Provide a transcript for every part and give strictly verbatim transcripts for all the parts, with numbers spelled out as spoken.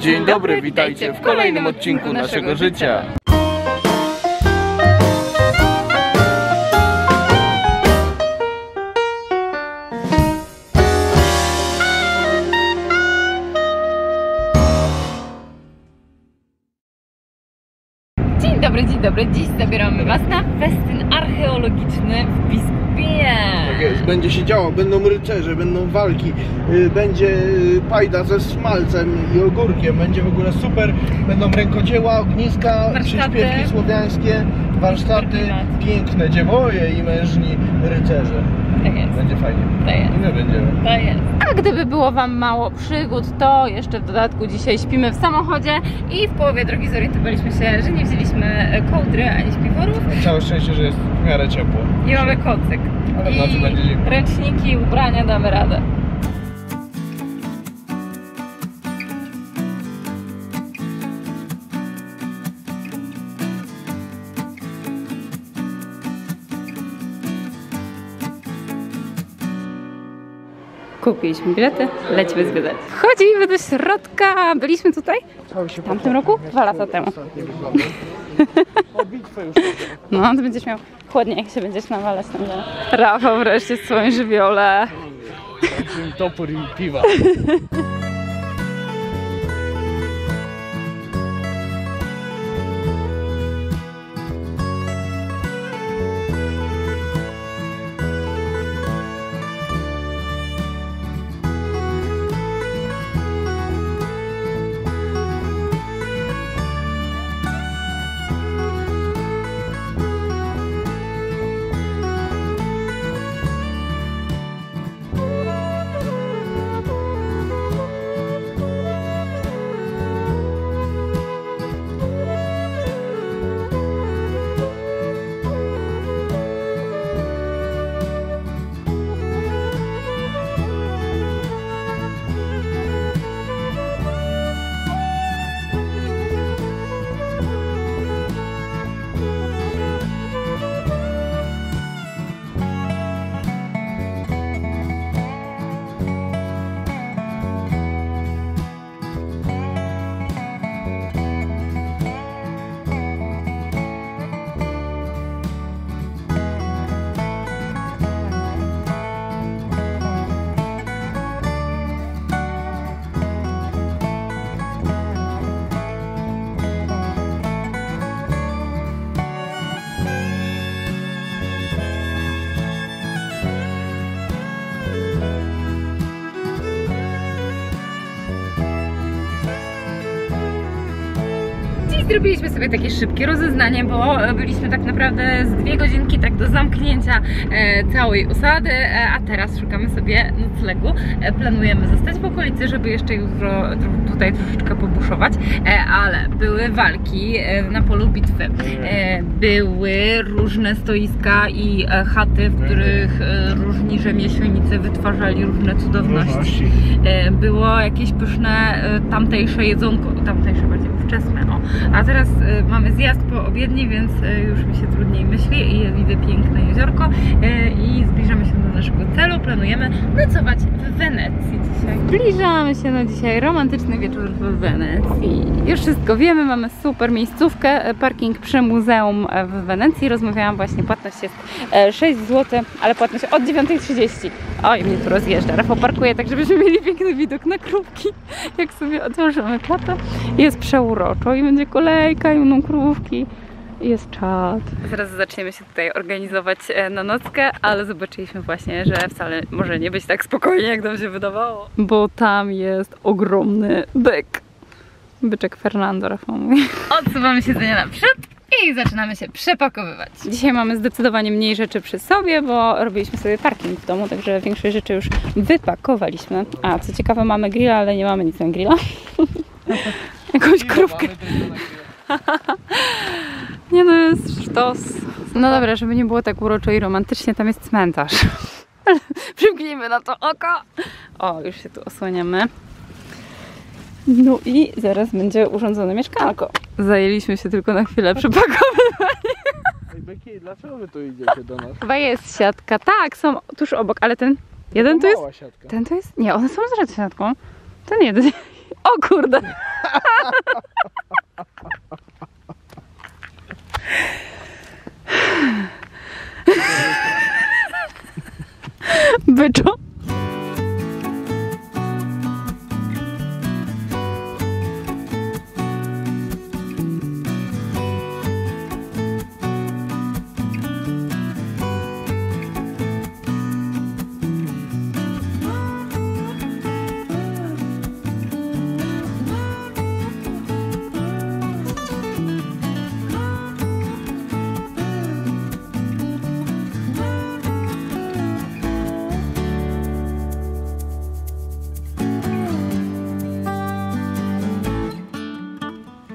Dzień dobry, witajcie w kolejnym odcinku naszego życia. Dzień dobry, dzień dobry. Dziś zabieramy Was na festyn archeologiczny w Biskupinie. Jest, będzie się działo, będą rycerze, będą walki, yy, będzie pajda ze smalcem i ogórkiem, będzie w ogóle super, będą rękodzieła, ogniska, przyśpiewki słowiańskie, warsztaty, piękne dziewoje i mężni rycerze. Tak jest. Będzie fajnie. Tak jest. I my będziemy. Tak jest. A gdyby było Wam mało przygód, to jeszcze w dodatku dzisiaj śpimy w samochodzie i w połowie drogi zorientowaliśmy się, że nie wzięliśmy kołdry ani śpiworów. Całe szczęście, że jest w miarę ciepło. I mamy kocyk. Ale w nocy będzie zimno. Ręczniki, ubrania, damy radę. Kupiliśmy bilety, lecimy zwiedzać. Wchodzimy do środka. Byliśmy tutaj w tamtym roku? Dwa lata temu. No, to będziesz miał chłodnie, jak się będziesz nawalać tam. Rafał wreszcie w swoim żywiole. Topór i piwa. Zrobiliśmy sobie takie szybkie rozeznanie, bo byliśmy tak naprawdę z dwie godzinki tak do zamknięcia całej osady, a teraz szukamy sobie noclegu. Planujemy zostać w okolicy, żeby jeszcze jutro tutaj troszeczkę pobuszować, ale były walki na polu bitwy, były różne stoiska i chaty, w których różni rzemieślnicy wytwarzali różne cudowności. Było jakieś pyszne tamtejsze jedzonko, tamtejsze bardziej wczesne, o. A teraz y, mamy zjazd po obiedzie, więc y, już mi się trudniej myśli i widzę piękne jeziorko y, i zbliżamy się do naszego celu. Planujemy nocować w Wenecji dzisiaj. Zbliżamy się na dzisiaj romantyczny wieczór w Wenecji. Już wszystko wiemy, mamy super miejscówkę, parking przy muzeum w Wenecji. Rozmawiałam właśnie, płatność jest sześć złotych, ale płatność od dziewiątej trzydzieści. Oj, mnie tu rozjeżdża. Rafał parkuje tak, żebyśmy mieli piękny widok na krówki. Jak sobie otworzymy klapę, jest przeuroczo i będzie kolejka, i będą krówki. Jest czad. Zaraz zaczniemy się tutaj organizować na nockę, ale zobaczyliśmy właśnie, że wcale może nie być tak spokojnie, jak nam się wydawało. Bo tam jest ogromny byk. Byczek Fernando, Rafał mówi. Odsuwamy siedzenie naprzód. I zaczynamy się przepakowywać. Dzisiaj mamy zdecydowanie mniej rzeczy przy sobie, bo robiliśmy sobie parking w domu, także większość rzeczy już wypakowaliśmy. A co ciekawe, mamy grilla, ale nie mamy nic na grilla. Jakąś krówkę. Nie no, jest sztos. No dobra, żeby nie było tak uroczo i romantycznie, tam jest cmentarz. Przymknijmy na to oko. O, już się tu osłaniamy. No i zaraz będzie urządzone mieszkanko. Zajęliśmy się tylko na chwilę przepakowywaniem. Ej, Beki, dlaczego wy tu idziecie do nas? Chyba jest siatka. Tak, są tuż obok, ale ten jeden to jest... Siatka. Ten to jest... Nie, one są z siatką. Ten jeden... O kurde! Byczo?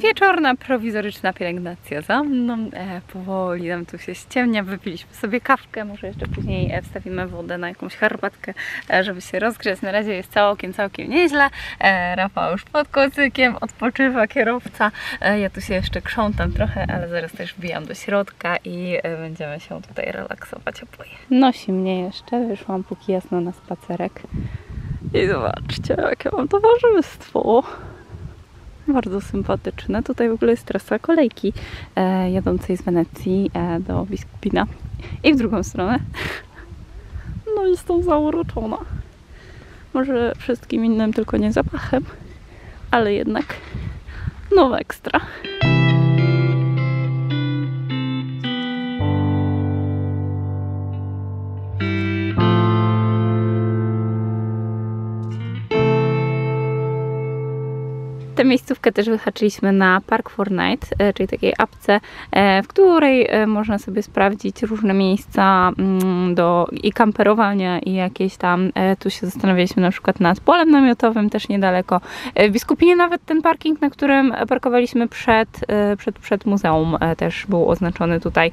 Wieczorna prowizoryczna pielęgnacja za mną, e, powoli nam tu się ściemnia, wypiliśmy sobie kawkę, może jeszcze później wstawimy wodę na jakąś herbatkę, e, żeby się rozgrzać. Na razie jest całkiem, całkiem nieźle, e, Rafał już pod kocykiem, odpoczywa kierowca, e, ja tu się jeszcze krzątam trochę, ale zaraz też wbijam do środka i e, będziemy się tutaj relaksować oboje. Nosi mnie jeszcze, wyszłam póki jasno na spacerek i zobaczcie, jakie mam towarzystwo. Bardzo sympatyczne. Tutaj w ogóle jest trasa kolejki e, jadącej z Wenecji e, do Biskupina i w drugą stronę. No jestem zauroczona. Może wszystkim innym, tylko nie zapachem, ale jednak no ekstra. Tę miejscówkę też wyhaczyliśmy na Park for Night, czyli takiej apce, w której można sobie sprawdzić różne miejsca do i kamperowania, i jakieś tam, tu się zastanawialiśmy na przykład nad polem namiotowym, też niedaleko. W Biskupinie nawet ten parking, na którym parkowaliśmy przed, przed, przed muzeum, też był oznaczony tutaj.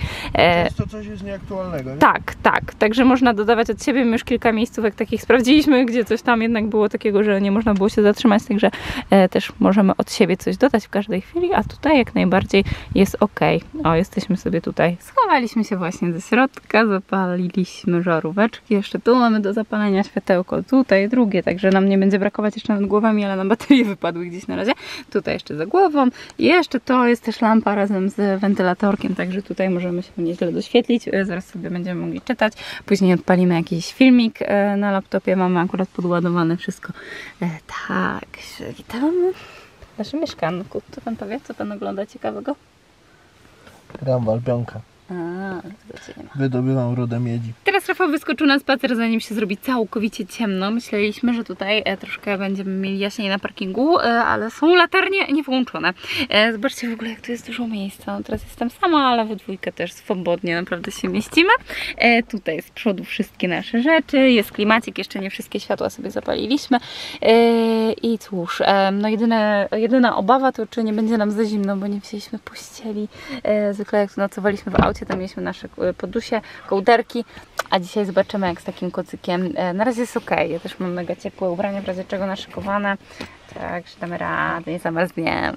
Często coś jest nieaktualnego, nie? Tak, tak, także można dodawać od siebie. My już kilka miejscówek takich sprawdziliśmy, gdzie coś tam jednak było takiego, że nie można było się zatrzymać, także też można Możemy od siebie coś dodać w każdej chwili, a tutaj jak najbardziej jest ok. O, jesteśmy sobie tutaj. Schowaliśmy się właśnie ze środka, zapaliliśmy żaróweczki. Jeszcze tu mamy do zapalenia światełko, tutaj drugie, także nam nie będzie brakować jeszcze nad głowami, ale nam baterie wypadły gdzieś na razie. Tutaj jeszcze za głową. I jeszcze to jest też lampa razem z wentylatorkiem, także tutaj możemy się nieźle doświetlić. Zaraz sobie będziemy mogli czytać. Później odpalimy jakiś filmik na laptopie. Mamy akurat podładowane wszystko. Tak, witamy w naszym mieszkanku. Co pan powie? Co pan ogląda ciekawego? Gram w Albionka. Wydobywam rudę miedzi. Teraz Rafał wyskoczył na spacer, zanim się zrobi całkowicie ciemno. Myśleliśmy, że tutaj troszkę będziemy mieli jaśniej na parkingu, ale są latarnie niewłączone. Zobaczcie w ogóle, jak tu jest dużo miejsca. No teraz jestem sama, ale we dwójkę też swobodnie naprawdę się mieścimy. Tutaj z przodu wszystkie nasze rzeczy. Jest klimacik, jeszcze nie wszystkie światła sobie zapaliliśmy. I cóż, no jedyne, jedyna obawa to, czy nie będzie nam za zimno, bo nie wzięliśmy pościeli. Zwykle jak tu nocowaliśmy w aucie, tam mieliśmy nasze podusie, kołderki, a dzisiaj zobaczymy, jak z takim kocykiem. Na razie jest ok, ja też mam mega ciepłe ubranie, w razie czego naszykowane, także damy radę, nie zamarzniemy.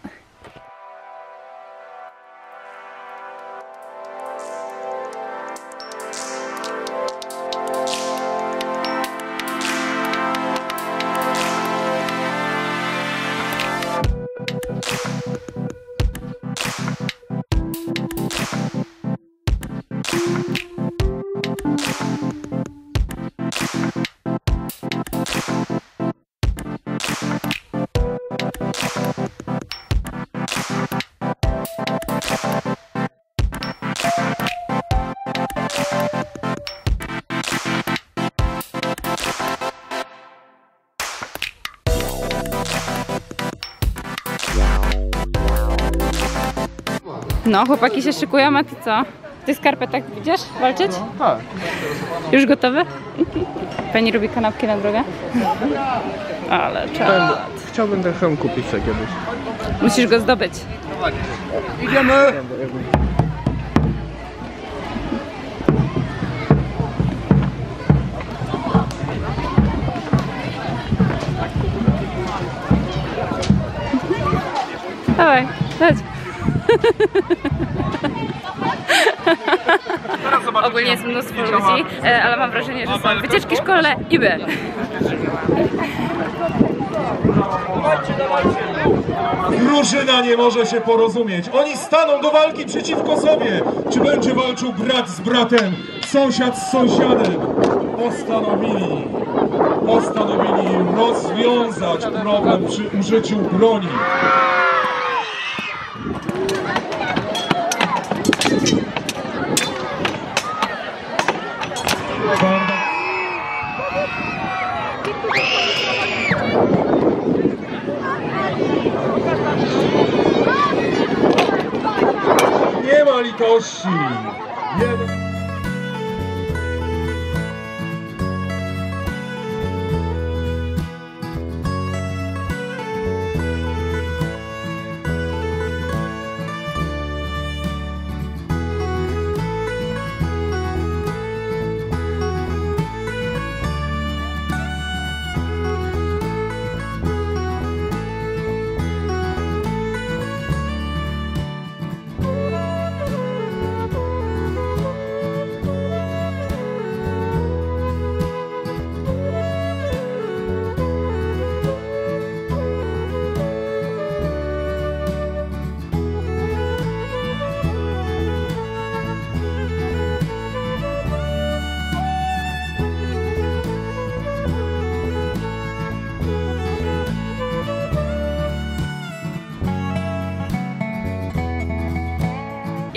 No, chłopaki się szykują, a ty co? Ty skarpetek idziesz walczyć? No, tak. Już gotowy? Pani robi kanapki na drogę? Ale czad. Chciałbym ten hełm kupić sobie kiedyś. Musisz go zdobyć. Idziemy! Dawaj, chodź. Ogólnie jest mnóstwo ludzi, ale mam wrażenie, że są wycieczki, szkole i B. Drużyna nie może się porozumieć. Oni staną do walki przeciwko sobie. Czy będzie walczył brat z bratem, sąsiad z sąsiadem? Postanowili, postanowili rozwiązać problem przy użyciu broni. Nie ma litości. Nie...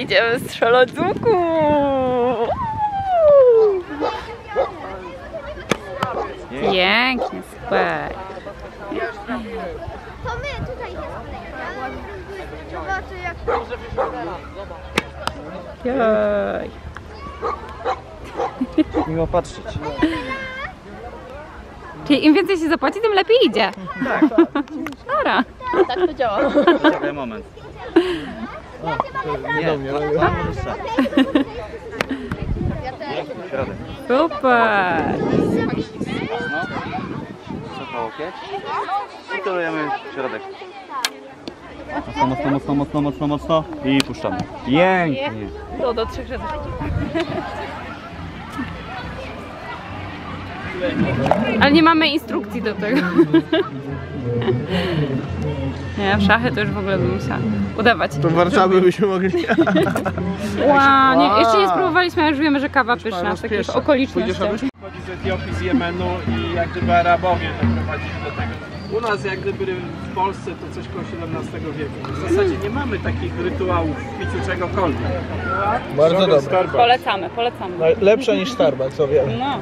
Idziemy strzelać z łuku! Pięknie, super! To my tutaj jest zobaczę jak... Jaj! Miło patrzeć. Czyli im więcej się zapłaci, tym lepiej idzie. Tak, tak. Tak to działa. Czekaj moment. O, nie do mnie, ale ja super! Trzeba łokieć. Kontrolujemy środek. Mocno, mocno, mocno, mocno, mocno, mocno. I puszczamy. Pięknie! To do trzech rzeczy. Ale nie mamy instrukcji do tego. Nie, w szachy to już w ogóle bym musiała udawać. To w Warszawie byśmy mogli. Wow, nie, jeszcze nie spróbowaliśmy, ale już wiemy, że kawa pyszna w takich okolicznościach. Chodzi z Etiopii, z Jemenu i jak gdyby Arabowie doprowadzili do tego. U nas jak gdyby w Polsce to coś koło siedemnastego wieku. W zasadzie nie mamy takich rytuałów w piciu czegokolwiek. Bardzo dobre. Starba. Polecamy, polecamy. Lepsze niż Starba, co wiemy. No.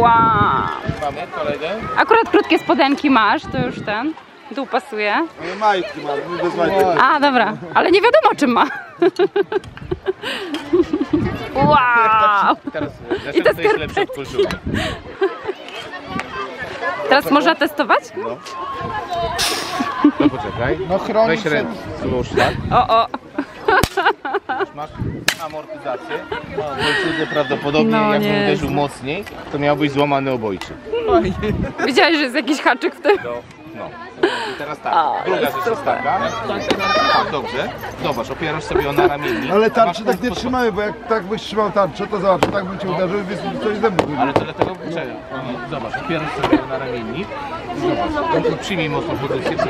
Wow. Mamy kolegę? Akurat krótkie spodenki masz, to już ten. Dół pasuje. Ale majtki mam, bez majtki. A, dobra. Ale nie wiadomo czym ma. Wow. I to jest lepsze od kultury. Teraz można testować? No. No poczekaj. No chronić. Weź ręce. Złóż, tak? O, o. Masz amortyzację. No, bo prawdopodobnie no, jak uderzył mocniej, to miałbyś złamany obojczyk. Widziałeś, że jest jakiś haczyk w tym? No. no. I teraz tak. O, druga rzecz jest taka. Tak, dobrze. Zobacz, opierasz sobie ją na ramieniu. Ale tarczy tak nie trzymamy, bo jak tak byś trzymał tarczę, to zobacz, tak bym cię uderzył i wiesz, coś ze mną. Ale to dlatego... Zobacz, opierasz sobie ją na ramieniu. Zobacz, przyjmij mocno pozycję, tak?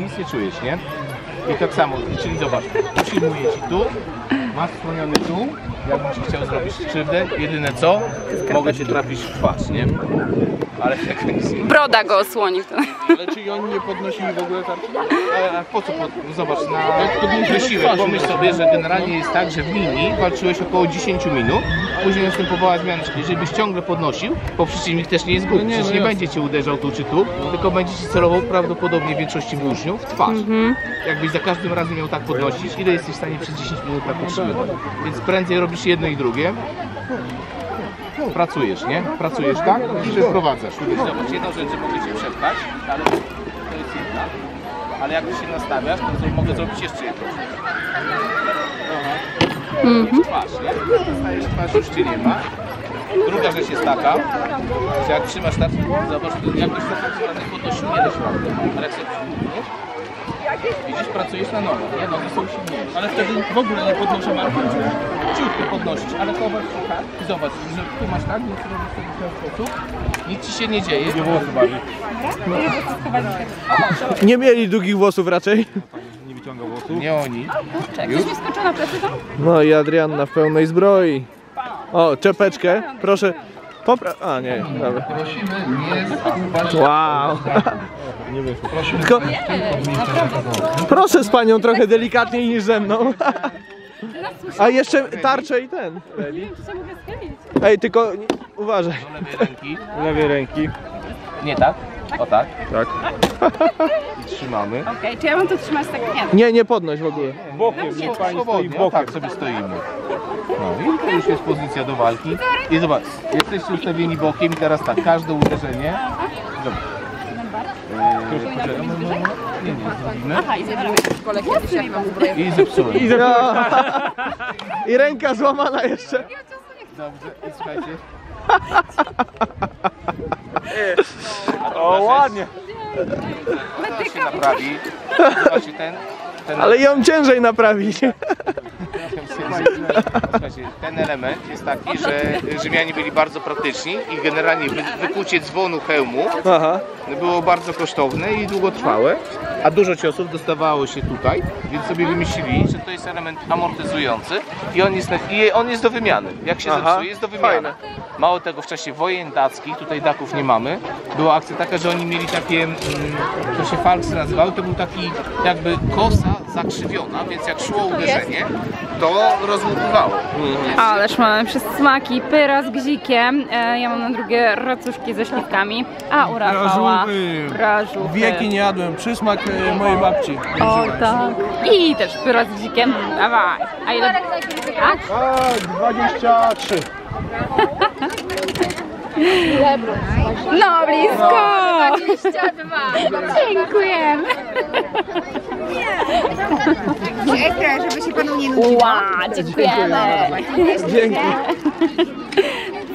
Nic nie czujesz, nie? I tak samo, czyli zobacz, przyjmuję ci tu, masz schroniony tu, jakbyś chciał zrobić krzywdę, jedyne co, mogę cię trafić w twarz, nie? Ale jak nie broda go osłoni. Ale czy oni nie podnosili w ogóle tarczy? A po co? Pod... Zobacz, na wysiłek, pomyśl sobie, że generalnie jest tak, że w linii walczyłeś około dziesięć minut, później następowała zmiana, żebyś ciągle podnosił, bo przeciwnik też nie jest głupi, przecież nie będzie cię uderzał tu czy tu, tylko będzie ci celował prawdopodobnie w większości dłużniów w twarz. Jakbyś za każdym razem miał tak podnosić, ile jesteś w stanie przez dziesięć minut tak utrzymywać. Więc prędzej robisz jedno i drugie. Pracujesz, nie? Pracujesz tak i przeprowadzasz. Zobacz, jedną rzecz, że mogę cię przepchać, ale to jest jedna. Ale jak już się nastawiasz, to sobie mogę zrobić jeszcze jedną rzecz. Mhm. Twarz, nie? Stajesz twarz, już cię nie ma. Druga rzecz jest taka, że jak trzymasz tak, zobacz, jakbyś tak podnosił, nie da się. Ale jak się przyjmujesz, Widzisz, pracujesz na nowo, nie? Nogi są silniejsze. Ale wtedy w ogóle nie podnoszę marki, ciutkę podnosić, ale zobacz, tak? Zobacz, że tu masz tak, więc robisz to w ten sposób, nic ci się nie dzieje. Nie było chyba. Nie mieli długich włosów raczej. Nie wyciąga włosów. Nie oni. O kurczę, ktoś mi skoczył na plecy tam? No i Adrianna w pełnej zbroi. O, czepeczkę, proszę. Popra... A nie, dobra. Prosimy nie skuwać. Wow. Nie wyszło. Tylko... Proszę z panią trochę delikatniej niż ze mną. A jeszcze tarczę i ten. Nie wiem, czy się mogę schylić. Ej, tylko uważaj. Lewej ręki. Lewej ręki. Nie tak? O tak. Tak. I trzymamy. Okej, okay, czy ja mam to trzymać tak? Nie, nie, nie podnoś w ogóle. Bokiem, nie, nie pani stoi bokiem. Tak sobie stoimy. No i to już jest pozycja do walki. I zobacz, jesteście ustawieni bokiem i teraz tak, każde uderzenie. Dobra. Nie, nie, aha, i zepsułem kolegi, kiedyś jak mam ubroję. I zepsułem. I, zepsułem. I ręka złamana jeszcze. Dobrze, i słuchajcie. O, ładnie. To się naprawi. Ten, ten ale ją ciężej naprawić. Ten element jest taki, że Rzymianie byli bardzo praktyczni i generalnie wykucie dzwonu hełmu aha. było bardzo kosztowne i długotrwałe, a dużo ciosów dostawało się tutaj, więc sobie wymyślili, że to jest element amortyzujący i on jest, i on jest do wymiany. Jak się aha. zepsuje, jest do wymiany. Fajne. Mało tego, w czasie wojen dackich, tutaj daków nie mamy, była akcja taka, że oni mieli takie, to się falksy nazywały, to był taki jakby kosa zakrzywiona, więc jak szło uderzenie, to rozłutywało. Mhm. Ależ mamy przez smaki, pyra z gzikiem, e, ja mam na drugie racuszki ze śliwkami, a u Rafała rażuchy. Wieki nie jadłem, przysmak e, mojej babci. O tak. I też pyra z gzikiem, dawaj. A ile? Tak? dwadzieścia trzy. No blisko! dwadzieścia dwa. Dziękujemy. Ekstra, żeby się panu nie nudziło. Wow, dziękujemy. Dzięki.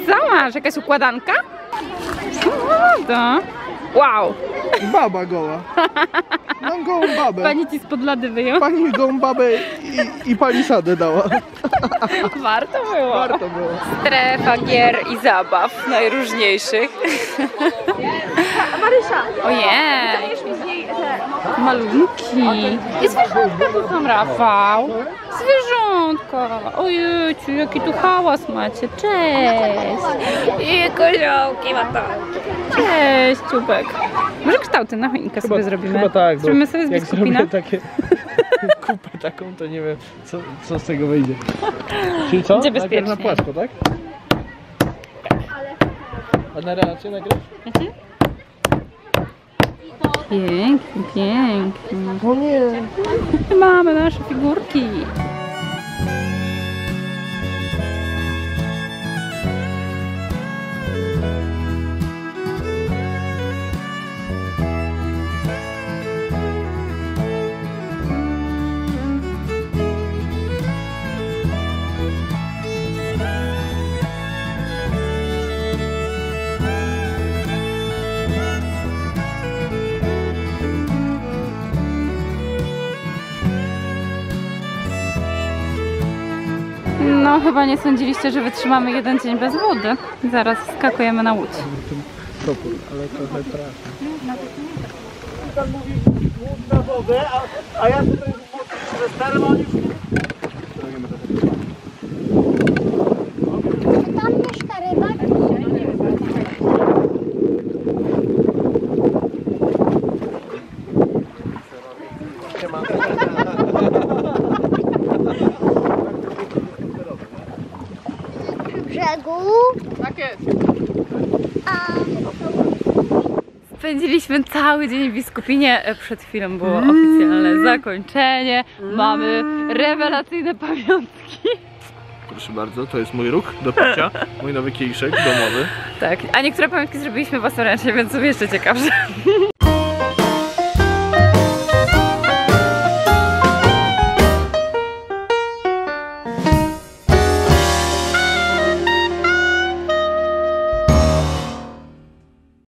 Co masz? Jakaś układanka? To. Wow. Baba goła. Mam gołą babę. Pani ci spod lady wyjął. Pani mi gołą babę i, i pani sadę dała. Warto było. Warto było. Strefa gier i zabaw najróżniejszych. Marysia. Ojej. Malunki. I zwierzątka tu tam, Rafał. Zwierzątka. Ojejciu, jaki tu hałas macie. Cześć. I koziołki ma to. Cześć, ciubek. Może kształty na choinkę sobie zrobimy? Chyba tak. Zrobimy sobie z Biskupina. Jak zrobię takie kupę taką, to nie wiem, co, co z tego wyjdzie. Czyli co? Będzie bezpiecznie. Na płasko, tak? A na relację nagrasz? Mhm. Pięknie, pięknie. O nie. Mamy nasze figurki. No chyba nie sądziliście, że wytrzymamy jeden dzień bez wody. Zaraz skakujemy na łódź. Topór, ale trochę trafi. Mówi łódź na wodę, a ja tutaj ze Starba oni już... Tam mieszka ryba? Tak jest. Spędziliśmy cały dzień w Biskupinie. Przed chwilą było oficjalne zakończenie. Mamy rewelacyjne pamiątki. Proszę bardzo, to jest mój róg do picia. Mój nowy kieliszek domowy. Tak, a niektóre pamiątki zrobiliśmy własnoręcznie, więc są jeszcze ciekawsze.